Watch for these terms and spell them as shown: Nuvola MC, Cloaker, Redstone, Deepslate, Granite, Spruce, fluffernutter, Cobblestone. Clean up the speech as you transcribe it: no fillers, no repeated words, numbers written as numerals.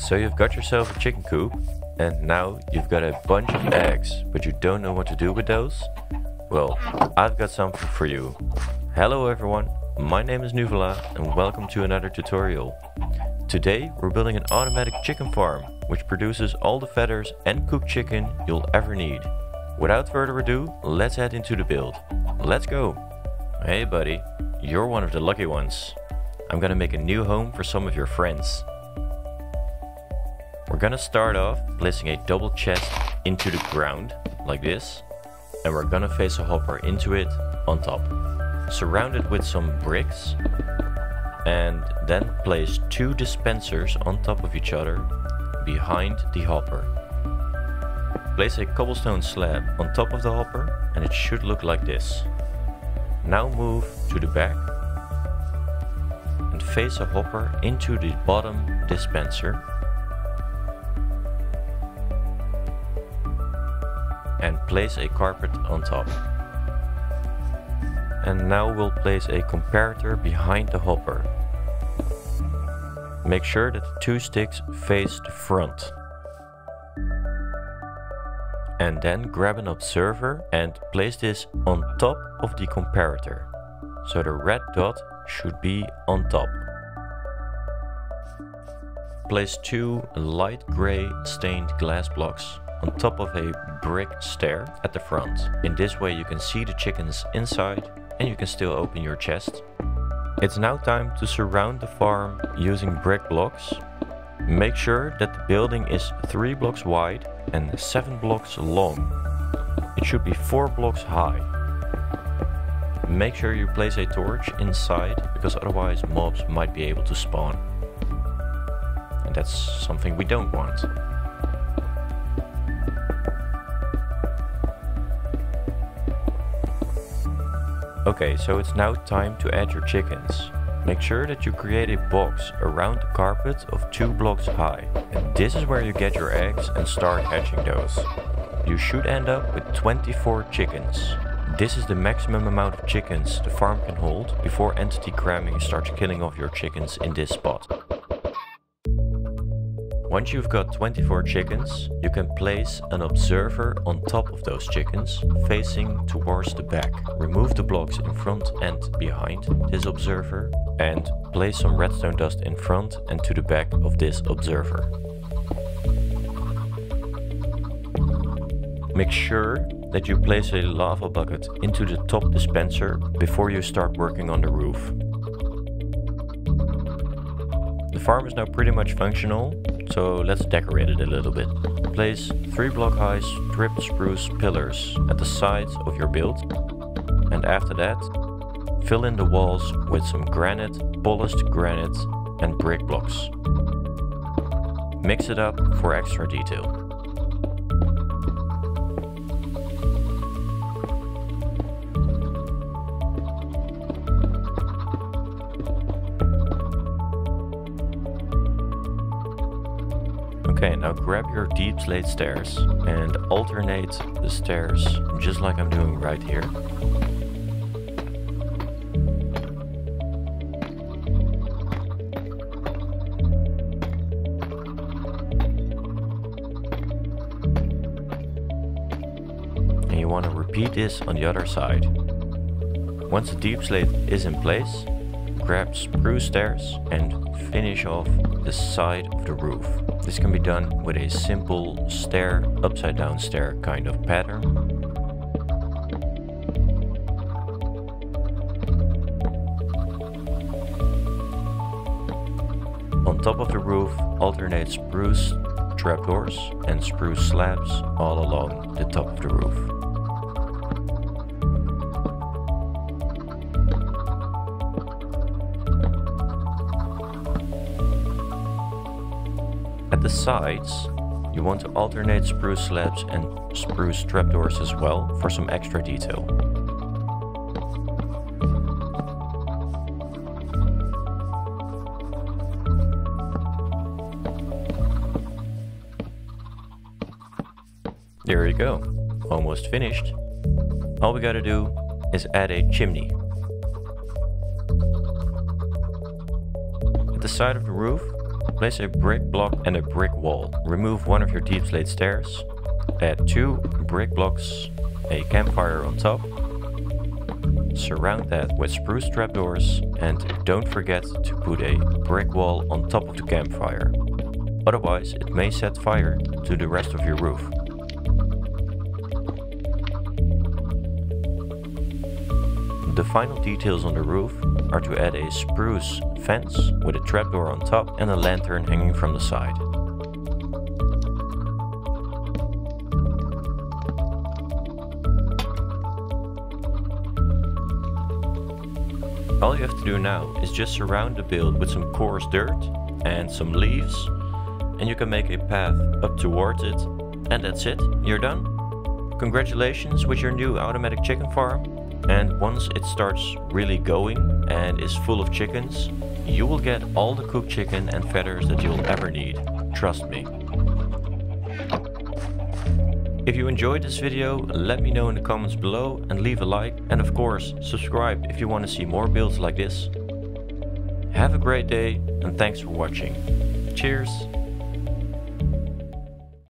So you've got yourself a chicken coop, and now you've got a bunch of eggs, but you don't know what to do with those? Well, I've got something for you. Hello everyone, my name is Nuvola and welcome to another tutorial. Today we're building an automatic chicken farm, which produces all the feathers and cooked chicken you'll ever need. Without further ado, let's head into the build. Let's go! Hey buddy, you're one of the lucky ones. I'm gonna make a new home for some of your friends. We're gonna start off placing a double chest into the ground, like this. And we're gonna face a hopper into it on top. Surround it with some bricks. And then place two dispensers on top of each other behind the hopper. Place a cobblestone slab on top of the hopper and it should look like this. Now move to the back. And face a hopper into the bottom dispenser. And place a carpet on top. And now we'll place a comparator behind the hopper. Make sure that the two sticks face the front. And then grab an observer and place this on top of the comparator. So the red dot should be on top. Place two light gray stained glass blocks on top of a brick stair at the front. In this way you can see the chickens inside and you can still open your chest. It's now time to surround the farm using brick blocks. Make sure that the building is 3 blocks wide and 7 blocks long. It should be 4 blocks high. Make sure you place a torch inside because otherwise mobs might be able to spawn. And that's something we don't want. Okay, so it's now time to add your chickens. Make sure that you create a box around the carpet of 2 blocks high. And this is where you get your eggs and start hatching those. You should end up with 24 chickens. This is the maximum amount of chickens the farm can hold before entity cramming starts killing off your chickens in this spot. Once you've got 24 chickens, you can place an observer on top of those chickens, facing towards the back. Remove the blocks in front and behind this observer, and place some redstone dust in front and to the back of this observer. Make sure that you place a lava bucket into the top dispenser before you start working on the roof. The farm is now pretty much functional, so let's decorate it a little bit. Place 3 block high stripped spruce pillars at the sides of your build, and after that fill in the walls with some granite, polished granite and brick blocks. Mix it up for extra detail. Okay, now grab your deep slate stairs and alternate the stairs just like I'm doing right here. And you want to repeat this on the other side. Once the deep slate is in place, grab spruce stairs and finish off the side of the roof. This can be done with a simple stair, upside down stair kind of pattern. On top of the roof, alternate spruce trapdoors and spruce slabs all along the top of the roof. At the sides, you want to alternate spruce slabs and spruce trapdoors as well for some extra detail. There you go, almost finished. All we gotta do is add a chimney. At the side of the roof, Place a brick block and a brick wall. Remove one of your deep slate stairs. Add 2 brick blocks, a campfire on top. Surround that with spruce trapdoors, and don't forget to put a brick wall on top of the campfire. Otherwise, it may set fire to the rest of your roof. The final details on the roof are to add a spruce fence with a trapdoor on top and a lantern hanging from the side. All you have to do now is just surround the build with some coarse dirt and some leaves, and you can make a path up towards it, and that's it, you're done. Congratulations with your new automatic chicken farm, and once it starts really going and is full of chickens, you will get all the cooked chicken and feathers that you'll ever need, trust me. If you enjoyed this video, let me know in the comments below and leave a like, and of course subscribe if you want to see more builds like this. Have a great day and thanks for watching. Cheers!